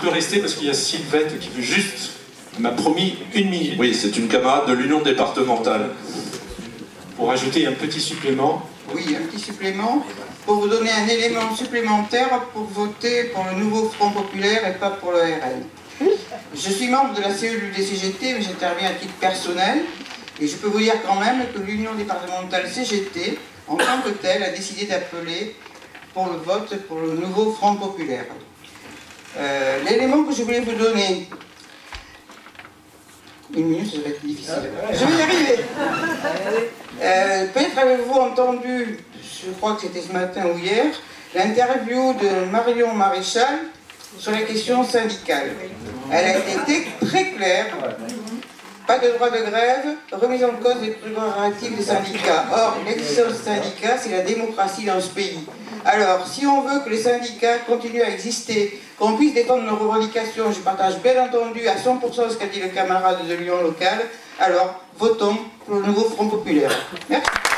peut rester parce qu'il y a Sylvette qui veut juste, m'a promis une minute. Oui, c'est une camarade de l'Union départementale. Pour ajouter un petit supplément. Oui, un petit supplément pour vous donner un élément supplémentaire pour voter pour le Nouveau Front Populaire et pas pour le RN. Je suis membre de la CELU-D CGT, mais j'interviens à titre personnel. Et je peux vous dire quand même que l'Union départementale CGT, en tant que telle, a décidé d'appeler pour le vote pour le Nouveau Front Populaire. L'élément que je voulais vous donner... Une minute, ça va être difficile. Je vais y arriver. Peut-être avez-vous entendu, je crois que c'était ce matin ou hier, l'interview de Marion Maréchal sur les questions syndicales. Elle a été très claire. Pas de droit de grève, remise en cause des prérogatives des syndicats. Or, l'existence des syndicats, c'est la démocratie dans ce pays. Alors, si on veut que les syndicats continuent à exister, qu'on puisse défendre nos revendications, je partage bien entendu à 100% ce qu'a dit le camarade de l'Union locale, alors votons pour le Nouveau Front Populaire. Merci.